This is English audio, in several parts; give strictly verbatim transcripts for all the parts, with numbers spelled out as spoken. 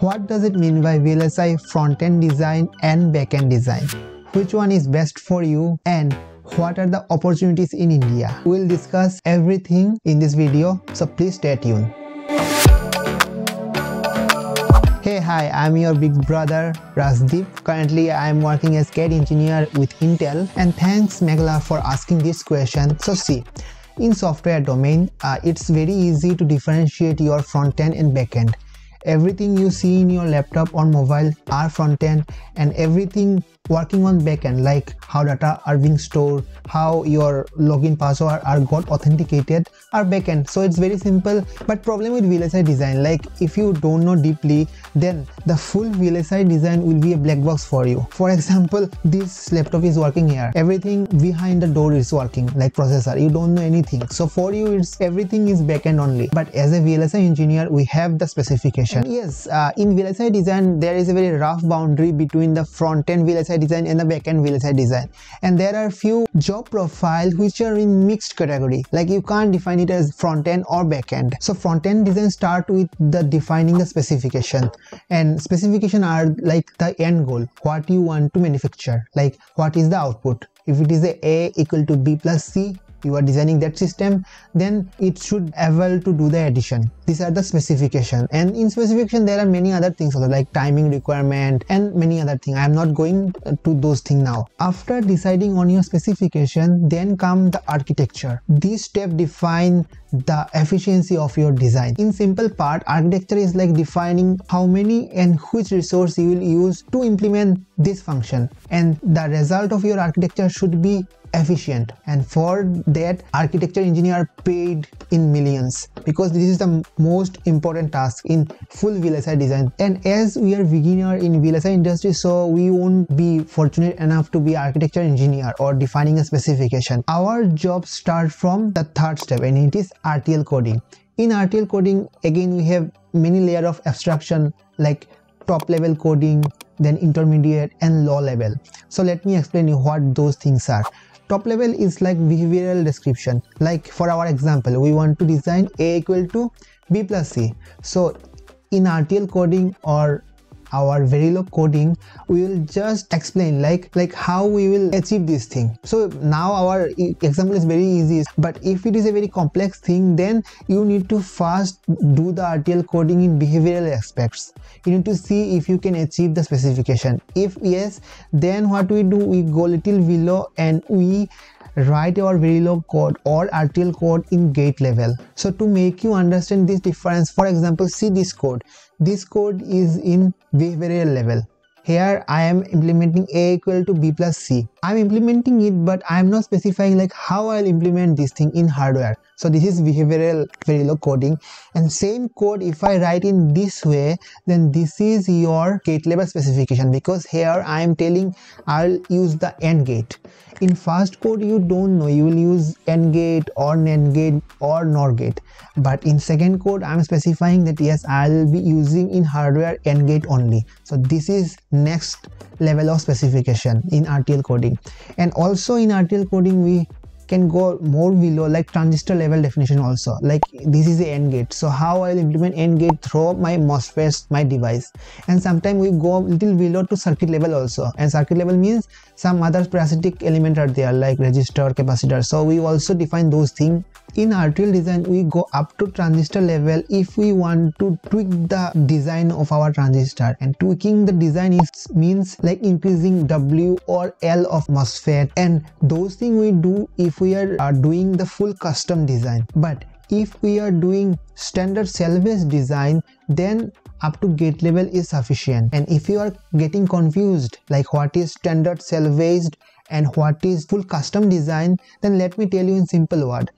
What does it mean by V L S I front-end design and back-end design? Which one is best for you and what are the opportunities in India? We'll discuss everything in this video, so please stay tuned. Hey, hi, I'm your big brother Rajdeep. Currently, I'm working as C A D engineer with Intel, and thanks Meghla for asking this question. So see, in software domain, uh, it's very easy to differentiate your front-end and back-end. Everything you see in your laptop or mobile are front-end, and everything working on back-end, like how data are being stored, how your login password are got authenticated, are back-end. So it's very simple. But problem with V L S I design, like if you don't know deeply, then the full V L S I design will be a black box for you. For example, this laptop is working here, everything behind the door is working, like processor, you don't know anything. So for you, it's everything is back-end only. But as a V L S I engineer, we have the specification. And yes, uh, in V L S I design, there is a very rough boundary between the front-end V L S I design and the backend V L S I design, and there are few job profiles which are in mixed category, like you can't define it as front end or backend. So front end design start with the defining the specification, and specification are like the end goal, what you want to manufacture, like what is the output. If it is a A equal to B plus C, you are designing that system, then it should able to do the addition. These are the specification, and in specification there are many other things also, like timing requirement and many other things. I am not going to those things now. After deciding on your specification, then come the architecture. This step define the efficiency of your design. In simple part, architecture is like defining how many and which resource you will use to implement this function, and the result of your architecture should be efficient, and for that architecture engineer paid in millions, because this is the most important task in full V L S I design. And as we are beginner in V L S I industry, so we won't be fortunate enough to be architecture engineer or defining a specification. Our job starts from the third step, and it is R T L coding. In R T L coding, again we have many layers of abstraction, like top level coding, then intermediate and low level. So let me explain you what those things are. Top level is like behavioral description, like for our example, we want to design A equal to B plus C. So in R T L coding or our Verilog coding, we will just explain like like how we will achieve this thing. So now our example is very easy, but if it is a very complex thing, then you need to first do the R T L coding in behavioral aspects. You need to see if you can achieve the specification. If yes, then what we do, we go little below and we write our Verilog code or R T L code in gate level. So to make you understand this difference, for example, see this code. This code is in behavioral level. Here I am implementing A equal to B plus C. I'm implementing it, but I'm not specifying like how I'll implement this thing in hardware. So this is behavioral Verilog coding, and same code if I write in this way, then this is your gate level specification, because here I am telling I'll use the AND gate. In fast code you don't know, you will use AND gate or NAND gate or NOR gate, but in second code I'm specifying that yes, I'll be using in hardware AND gate only. So this is next level of specification in R T L coding. And also in R T L coding we can go more below, like transistor level definition also, like this is the AND gate, so how I'll implement AND gate through my MOSFET, my device. And sometimes we go little below to circuit level also, and circuit level means some other parasitic element are there, like resistor, capacitor, so we also define those things. In R T L design we go up to transistor level if we want to tweak the design of our transistor, and tweaking the design is means like increasing W or L of MOSFET, and those things we do if we are, are doing the full custom design. But if we are doing standard cell-based design, then up to gate level is sufficient. And if you are getting confused like what is standard cell-based and what is full custom design, then let me tell you in simple word.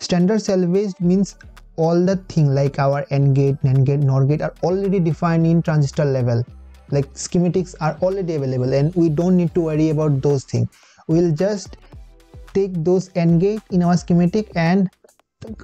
Standard cell-based means all the thing like our AND gate, NAND gate, NOR gate are already defined in transistor level, like schematics are already available, and we don't need to worry about those things. We'll just take those AND gate in our schematic and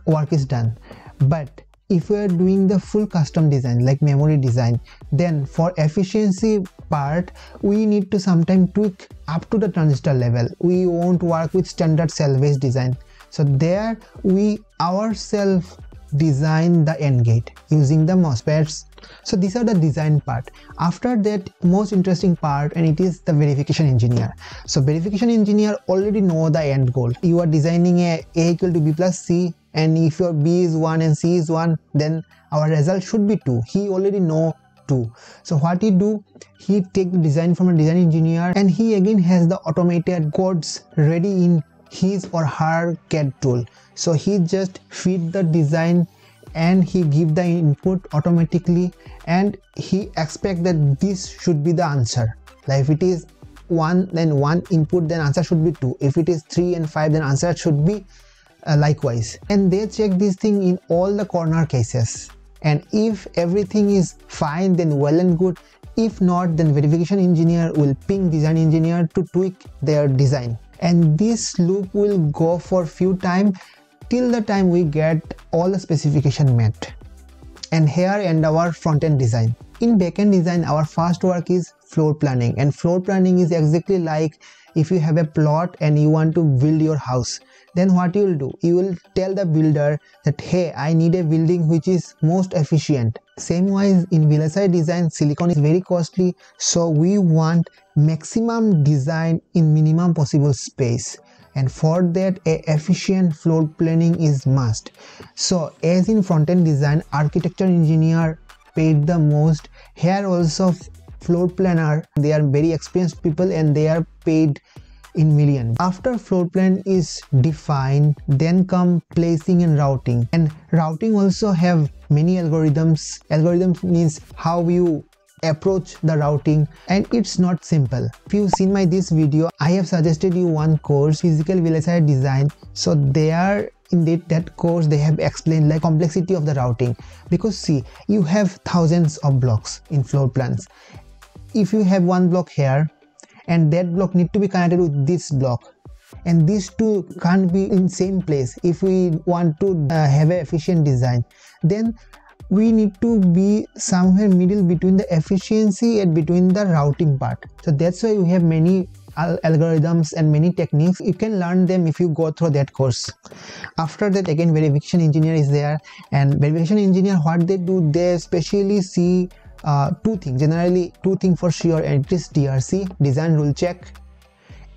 work is done. But if we are doing the full custom design like memory design, then for efficiency part we need to sometimes tweak up to the transistor level. We won't work with standard cell-based design. So there we ourselves design the AND gate using the MOSFETs. So these are the design part. After that, most interesting part, and it is the verification engineer. So verification engineer already know the end goal. You are designing a A equal to B plus C, and if your B is one and C is one, then our result should be two. He already know two. So what he do, he take the design from a design engineer, and he again has the automated codes ready in his or her C A D tool. So he just feed the design and he give the input automatically, and he expect that this should be the answer. Like if it is one, then one input, then answer should be two. If it is three and five, then answer should be uh, likewise. And they check this thing in all the corner cases, and if everything is fine, then well and good. If not, then verification engineer will ping design engineer to tweak their design, and this loop will go for few time till the time we get all the specification met. And here end our front-end design. In back-end design, our first work is floor planning, and floor planning is exactly like if you have a plot and you want to build your house, then what you will do, you will tell the builder that hey, I need a building which is most efficient. Same wise in V L S I design, silicon is very costly, so we want maximum design in minimum possible space, and for that a efficient floor planning is must. So as in front-end design, architecture engineer paid the most. Here also floor planner, they are very experienced people and they are paid in million. After floor plan is defined, then come placing and routing, and routing also have many algorithms. Algorithms means how you approach the routing, and it's not simple. If you've seen my this video, I have suggested you one course, physical V L S I design. So they are in that, that course they have explained like complexity of the routing, because see, you have thousands of blocks in floor plans. If you have one block here, and that block need to be connected with this block, and these two can't be in same place if we want to uh, have an efficient design, then we need to be somewhere middle between the efficiency and between the routing part. So that's why we have many al algorithms and many techniques. You can learn them if you go through that course. After that, again verification engineer is there, and verification engineer, what they do, they especially see uh, two things, generally two things for sure, and it is D R C, design rule check,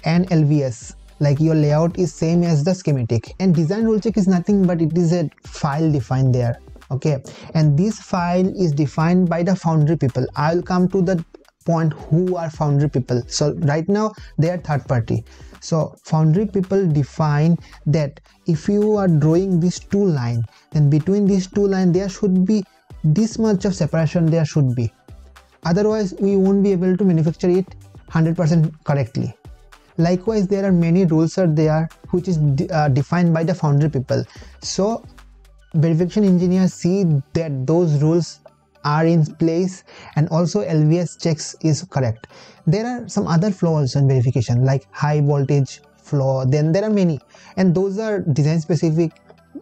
and L V S, like your layout is same as the schematic. And design rule check is nothing but it is a file defined there. Okay, and this file is defined by the foundry people. I'll come to the point who are foundry people. So right now they are third party. So foundry people define that if you are drawing these two lines, then between these two lines there should be this much of separation there should be. Otherwise we won't be able to manufacture it one hundred percent correctly. Likewise there are many rules are there which is de uh, defined by the foundry people. So verification engineers see that those rules are in place, and also L V S checks is correct. There are some other flaws in verification like high voltage flaw, then there are many, and those are design specific.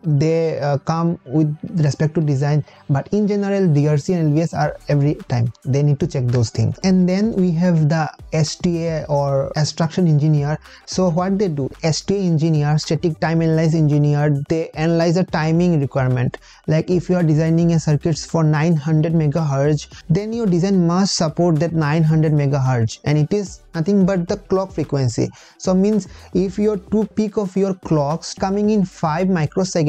They uh, come with respect to design, but in general D R C and L V S are every time they need to check those things. And then we have the S T A or instruction engineer. So what they do, S T A engineer, static time analysis engineer, they analyze the timing requirement. Like if you are designing a circuits for nine hundred megahertz, then your design must support that nine hundred megahertz, and it is nothing but the clock frequency. So means if your two peak of your clocks coming in five microseconds,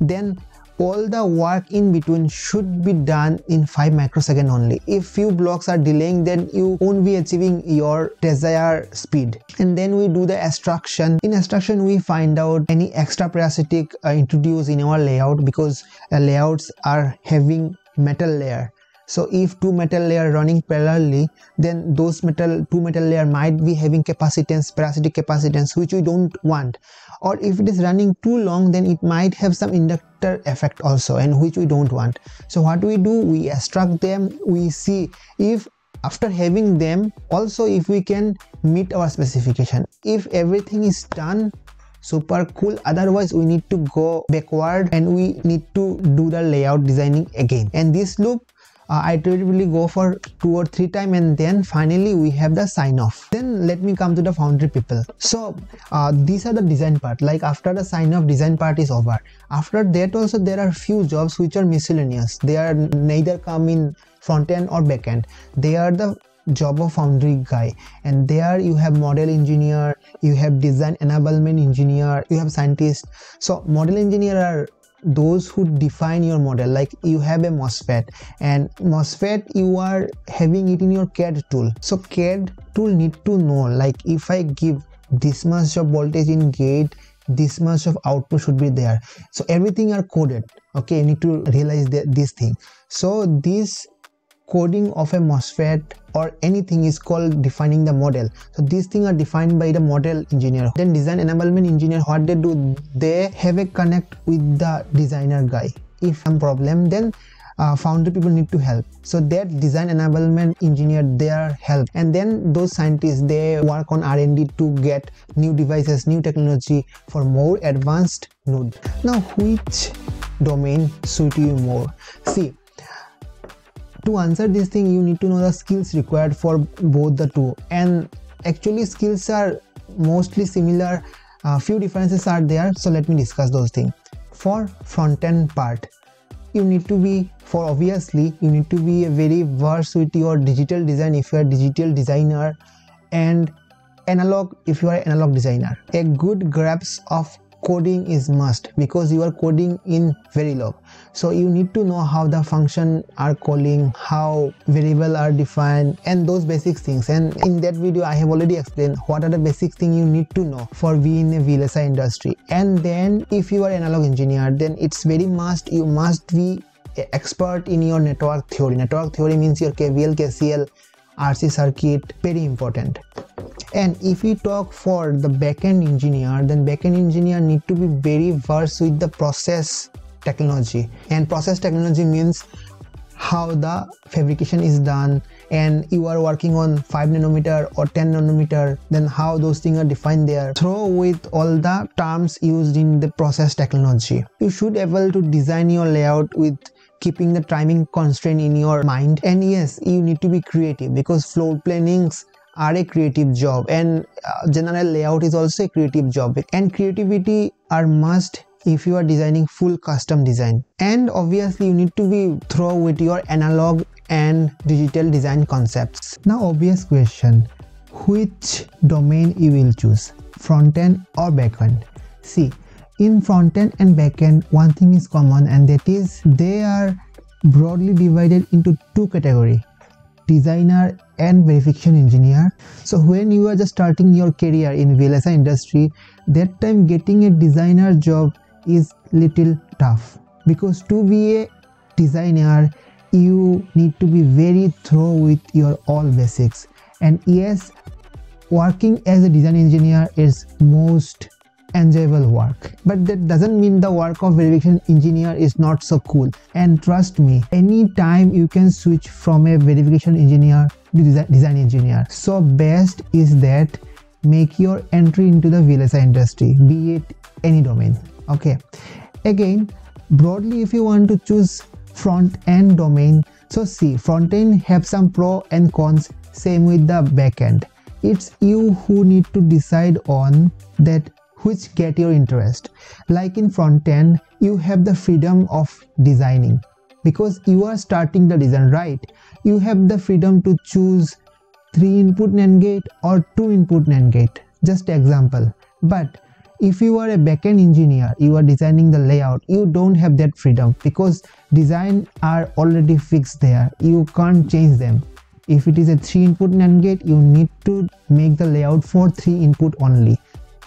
then all the work in between should be done in five microseconds only. If few blocks are delaying, then you won't be achieving your desired speed. And then we do the extraction. In extraction we find out any extra parasitic uh, introduced in our layout, because uh, layouts are having metal layer. So if two metal layer running parallelly, then those metal two metal layer might be having capacitance, parasitic capacitance, which we don't want. Or if it is running too long, then it might have some inductor effect also, and which we don't want. So what we do, we extract them. We see if after having them also if we can meet our specification. If everything is done, super cool. Otherwise we need to go backward and we need to do the layout designing again. And this loop uh, iteratively go for two or three times, and then finally we have the sign off. Then let me come to the foundry people. So uh, these are the design part. Like after the sign off, design part is over. After that also there are few jobs which are miscellaneous. They are neither come in front end or back end. They are the job of foundry guy, and there you have model engineer, you have design enablement engineer, you have scientist. So model engineer are those who define your model. Like you have a MOSFET, and MOSFET you are having it in your C A D tool. So C A D tool need to know, like if I give this much of voltage in gate, this much of output should be there. So everything are coded. Okay, you need to realize that this thing. So this coding of a MOSFET or anything is called defining the model. So these things are defined by the model engineer. Then design enablement engineer, what they do, they have a connect with the designer guy. If some problem, then uh, foundry people need to help. So that design enablement engineer, they are help. And then those scientists, they work on R and D to get new devices, new technology for more advanced node. Now which domain suit you more? See, to answer this thing, you need to know the skills required for both the two, and actually skills are mostly similar. Uh, few differences are there, so let me discuss those things. For front-end part, you need to be, for obviously you need to be a very versed with your digital design if you are digital designer, and analog if you are analog designer. A good grasp of coding is must, because you are coding in Verilog. So you need to know how the function are calling, how variable are defined, and those basic things. And in that video I have already explained what are the basic things you need to know for being in a V L S I industry. And then if you are analog engineer, then it's very must, you must be expert in your network theory. Network theory means your K V L, K C L, R C circuit, very important. And if we talk for the backend engineer, then backend engineer need to be very versed with the process technology. And process technology means how the fabrication is done, and you are working on five nanometer or ten nanometer, then how those things are defined there. Throw with all the terms used in the process technology. You should be able to design your layout with keeping the timing constraint in your mind. And yes, you need to be creative, because floor plannings are a creative job, and uh, general layout is also a creative job, and creativity are must if you are designing full custom design. And obviously you need to be thorough with your analog and digital design concepts. Now obvious question, which domain you will choose, front end or back end? See, in front end and back end one thing is common, and that is they are broadly divided into two categories, designer and verification engineer. So when you are just starting your career in V L S I industry, that time getting a designer job is little tough, because to be a designer you need to be very thorough with your all basics. And yes, working as a design engineer is most enjoyable work, but that doesn't mean the work of verification engineer is not so cool. And trust me, any time you can switch from a verification engineer to design engineer. So best is that make your entry into the V L S I industry, be it any domain. Okay, again broadly if you want to choose front end domain, so see, front end have some pro and cons, same with the back end. It's you who need to decide on that which get your interest. Like in front end you have the freedom of designing, because you are starting the design, right? You have the freedom to choose three input NAND gate or two input NAND gate, just example. But if you are a backend engineer, you are designing the layout, you don't have that freedom, because design are already fixed there, you can't change them. If it is a three input NAND gate, you need to make the layout for three input only.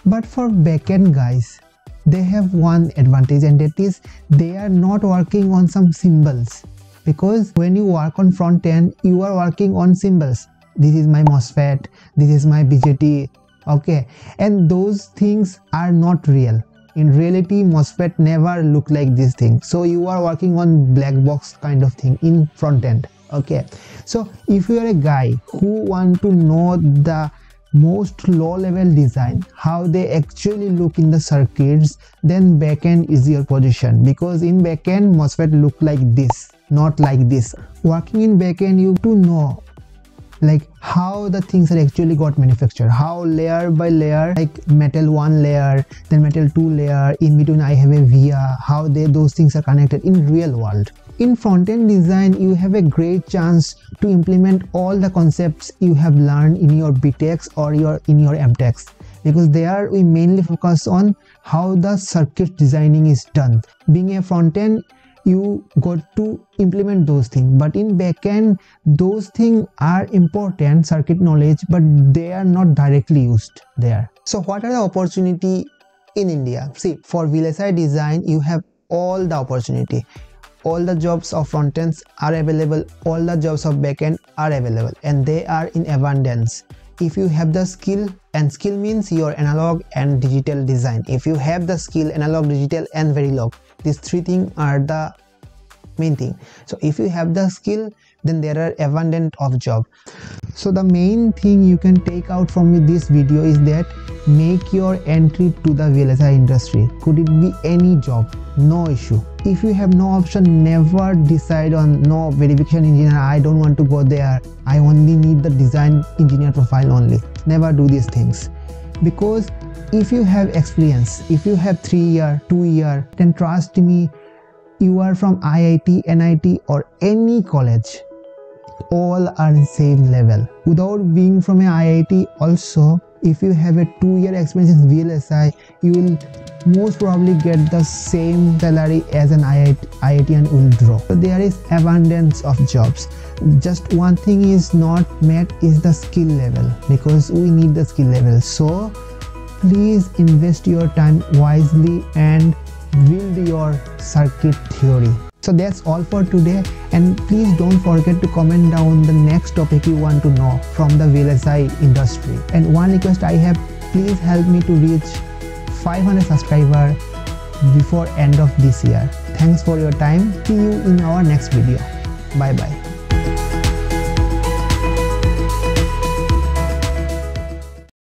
But for backend guys, they have one advantage, and that is they are not working on some symbols, because when you work on front end you are working on symbols. This is my MOSFET, this is my B J T, okay, and those things are not real. In reality MOSFET never look like this thing, so you are working on black box kind of thing in front end. Okay, so if you are a guy who want to know the most low level design, how they actually look in the circuits, then backend is your position, because in backend MOSFET look like this. not like this. Working in backend, you do know like how the things are actually got manufactured, how layer by layer, like metal one layer, then metal two layer, in between I have a via, how they those things are connected in real world. In front-end design, you have a great chance to implement all the concepts you have learned in your B TECs or your in your M TECs, because there we mainly focus on how the circuit designing is done. Being a front-end, you got to implement those things, but in backend, those things are important circuit knowledge, but they are not directly used there. So what are the opportunity in India? See, for V L S I design, you have all the opportunity. All the jobs of front ends are available, all the jobs of backend are available, and they are in abundance. If you have the skill, and skill means your analog and digital design. If you have the skill, analog, digital and Verilog, these three things are the main thing. So if you have the skill, then there are abundant of job. So the main thing you can take out from this video is that make your entry to the V L S I industry. Could it be any job? No issue. If you have no option, never decide on no verification engineer, I don't want to go there, I only need the design engineer profile only. Never do these things, because if you have experience, if you have three year, two year, then trust me, you are from I I T, N I T or any college, all are in same level. Without being from a I I T also, if you have a two year experience in V L S I, you will most probably get the same salary as an I I T and will drop. So there is abundance of jobs. Just one thing is not met is the skill level, because we need the skill level. So please invest your time wisely and build your circuit theory. So that's all for today, and please don't forget to comment down the next topic you want to know from the V L S I industry. And one request I have, please help me to reach five hundred subscribers before end of this year. Thanks for your time. See you in our next video. Bye bye.